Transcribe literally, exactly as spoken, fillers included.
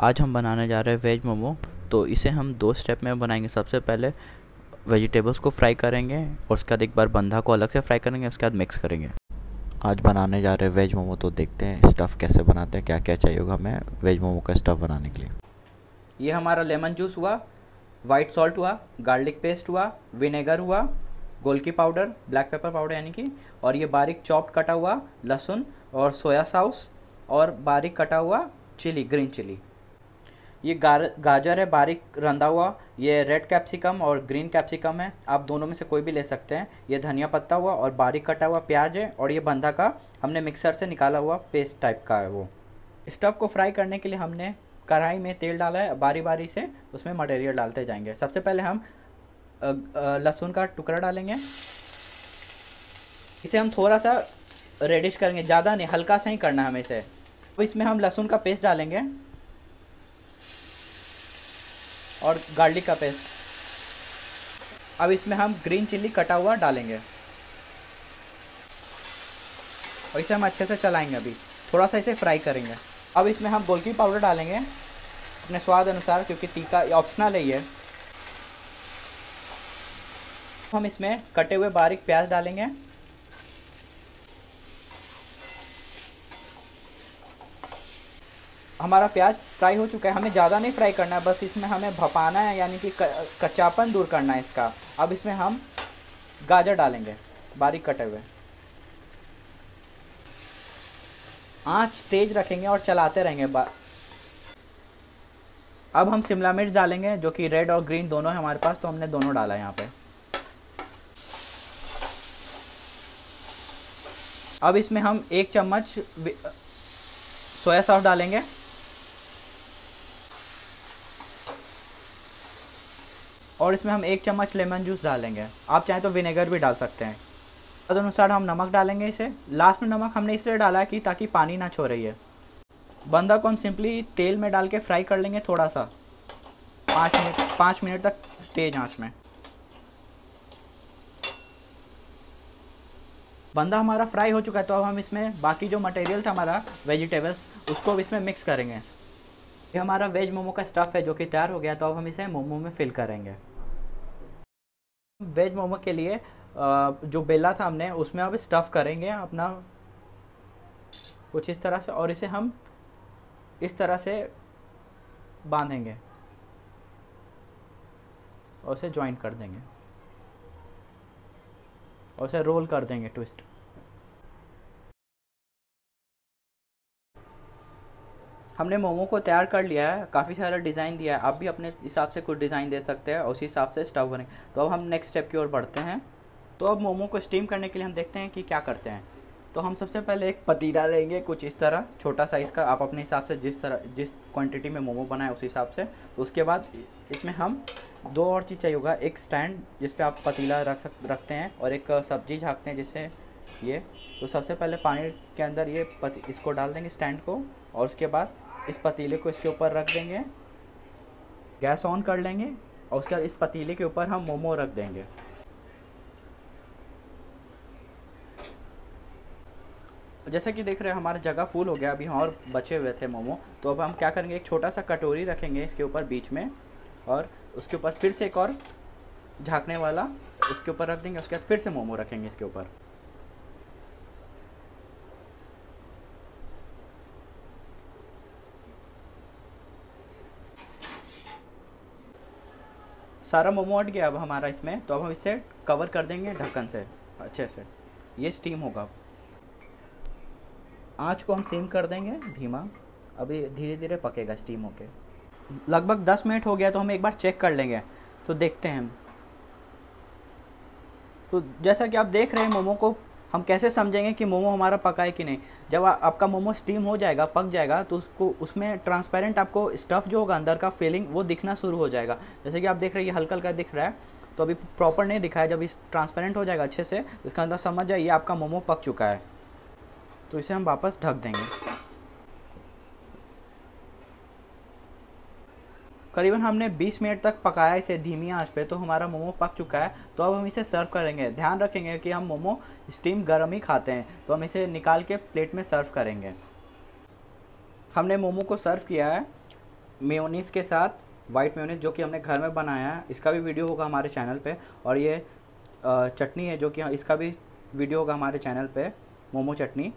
आज हम बनाने जा रहे हैं वेज मोमो। तो इसे हम दो स्टेप में बनाएंगे। सबसे पहले वेजिटेबल्स को फ्राई करेंगे और उसके बाद एक बार बंधा को अलग से फ्राई करेंगे, उसके बाद मिक्स करेंगे। आज बनाने जा रहे हैं वेज मोमो, तो देखते हैं स्टफ़ कैसे बनाते हैं, क्या क्या चाहिए होगा हमें वेज मोमो का स्टफ़ बनाने के लिए। ये हमारा लेमन जूस हुआ, वाइट सॉल्ट हुआ, गार्लिक पेस्ट हुआ, विनेगर हुआ, गोलकी पाउडर, ब्लैक पेपर पाउडर यानी कि, और ये बारीक चॉप्ड कटा हुआ लहसुन और सोया सॉस और बारीक कटा हुआ चिली, ग्रीन चिली। ये गाजर है बारीक रंधा हुआ, ये रेड कैप्सिकम और ग्रीन कैप्सिकम है, आप दोनों में से कोई भी ले सकते हैं। ये धनिया पत्ता हुआ और बारीक कटा हुआ प्याज है, और ये बंधा का हमने मिक्सर से निकाला हुआ पेस्ट टाइप का है। वो स्टफ़ को फ्राई करने के लिए हमने कढ़ाई में तेल डाला है, बारी बारी से उसमें मटेरियल डालते जाएंगे। सबसे पहले हम लहसुन का टुकड़ा डालेंगे, इसे हम थोड़ा सा रेडिश करेंगे, ज़्यादा नहीं, हल्का सा ही करना है हमें इसे। तो इसमें हम लहसुन का पेस्ट डालेंगे और गार्लिक का पेस्ट। अब इसमें हम ग्रीन चिल्ली कटा हुआ डालेंगे और इसे हम अच्छे से चलाएंगे, अभी थोड़ा सा इसे फ्राई करेंगे। अब इसमें हम गोलकी पाउडर डालेंगे अपने स्वाद अनुसार, क्योंकि तीखा ऑप्शनल है ये। हम इसमें कटे हुए बारीक प्याज डालेंगे, हमारा प्याज फ्राई हो चुका है, हमें ज़्यादा नहीं फ्राई करना है, बस इसमें हमें भपाना है, यानी कि कच्चापन दूर करना है इसका। अब इसमें हम गाजर डालेंगे बारीक कटे हुए। आंच तेज रखेंगे और चलाते रहेंगे। अब हम शिमला मिर्च डालेंगे, जो कि रेड और ग्रीन दोनों है हमारे पास, तो हमने दोनों डाला है यहाँ पे। अब इसमें हम एक चम्मच सोया सॉस डालेंगे, और इसमें हम एक चम्मच लेमन जूस डालेंगे, आप चाहें तो विनेगर भी डाल सकते हैं। तदनुसार हम नमक डालेंगे इसे, लास्ट में नमक हमने इसलिए डाला है कि ताकि पानी ना छोड़े। ये बंदा को हम सिंपली तेल में डाल के फ्राई कर लेंगे थोड़ा सा, पाँच मिनट पाँच मिनट तक तेज आंच में। बंदा हमारा फ्राई हो चुका है, तो अब हम इसमें बाकी जो मटेरियल था हमारा वेजिटेबल्स, उसको इसमें मिक्स करेंगे। ये हमारा वेज मोमो का स्टफ़ है जो कि तैयार हो गया, तो अब हम इसे मोमो में फिल करेंगे। वेज मोमो के लिए जो बेला था हमने, उसमें अब स्टफ़ करेंगे अपना कुछ इस तरह से, और इसे हम इस तरह से बांधेंगे और उसे ज्वाइन कर देंगे और उसे रोल कर देंगे, ट्विस्ट। हमने मोमो को तैयार कर लिया है, काफ़ी सारा डिज़ाइन दिया है, आप भी अपने हिसाब से कुछ डिज़ाइन दे सकते हैं और उसी हिसाब से स्टफ बनेंगे। तो अब हम नेक्स्ट स्टेप की ओर बढ़ते हैं। तो अब मोमो को स्टीम करने के लिए हम देखते हैं कि क्या करते हैं। तो हम सबसे पहले एक पतीला लेंगे कुछ इस तरह, छोटा साइज़ का, आप अपने हिसाब से जिस तरह जिस क्वांटिटी में मोमो बनाए उस हिसाब से। उसके बाद इसमें हम दो और चीज़ चाहिए होगा, एक स्टैंड जिस पे आप पतीला रख सक रखते हैं और एक सब्जी झाँकते हैं जिससे ये। तो सबसे पहले पानी के अंदर ये पति इसको डाल देंगे, स्टैंड को, और उसके बाद इस पतीले को इसके ऊपर रख देंगे, गैस ऑन कर लेंगे, और उसके बाद इस पतीले के ऊपर हम मोमो रख देंगे। जैसा कि देख रहे हैं हमारा जगह फुल हो गया, अभी और बचे हुए थे मोमो। तो अब हम क्या करेंगे, एक छोटा सा कटोरी रखेंगे इसके ऊपर बीच में, और उसके ऊपर फिर से एक और झाँकने वाला उसके ऊपर रख देंगे, उसके बाद फिर से मोमो रखेंगे इसके ऊपर। सारा मोमो हट गया अब हमारा इसमें, तो अब हम इसे कवर कर देंगे ढक्कन से अच्छे से, ये स्टीम होगा। आँच को हम सिम कर देंगे धीमा, अभी धीरे धीरे पकेगा स्टीम होके। लगभग दस मिनट हो गया, तो हम एक बार चेक कर लेंगे, तो देखते हैं हम। तो जैसा कि आप देख रहे हैं मोमो को, हम कैसे समझेंगे कि मोमो हमारा पका है कि नहीं, जब आ, आपका मोमो स्टीम हो जाएगा, पक जाएगा, तो उसको उसमें ट्रांसपेरेंट आपको स्टफ़ जो होगा अंदर का फीलिंग वो दिखना शुरू हो जाएगा। जैसे कि आप देख रहे हैं ये हल्का हल्का दिख रहा है, तो अभी प्रॉपर नहीं दिखा है, जब इस ट्रांसपेरेंट हो जाएगा अच्छे से, इसका अंदर समझ जाए ये आपका मोमो पक चुका है। तो इसे हम वापस ढक देंगे। करीबन हमने बीस मिनट तक पकाया इसे धीमी आंच पे, तो हमारा मोमो पक चुका है। तो अब हम इसे सर्व करेंगे। ध्यान रखेंगे कि हम मोमो स्टीम गर्म ही खाते हैं, तो हम इसे निकाल के प्लेट में सर्व करेंगे। हमने मोमो को सर्व किया है, मेयोनीज़ के साथ, वाइट मेयोनीज़ जो कि हमने घर में बनाया है, इसका भी वीडियो होगा हमारे चैनल पे। और ये चटनी है जो कि इसका भी वीडियो होगा हमारे चैनल पे, मोमो चटनी।